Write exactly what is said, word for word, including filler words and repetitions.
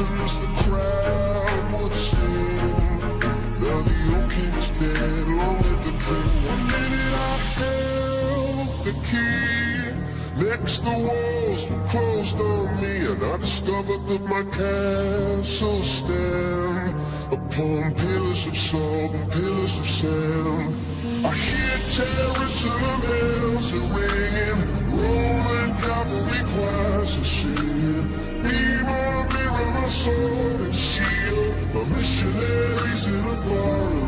as the crowd would sing. Now the old king is dead, long live the king. One minute I held the key, next the walls were closed on me, and I discovered that my castle stand upon pillars of salt and pillars of sand. I hear terrorists and the bells are ringing, rolling cavalry choirs are singing. Mirror, mirror, my sword and shield, my missionaries in a forest.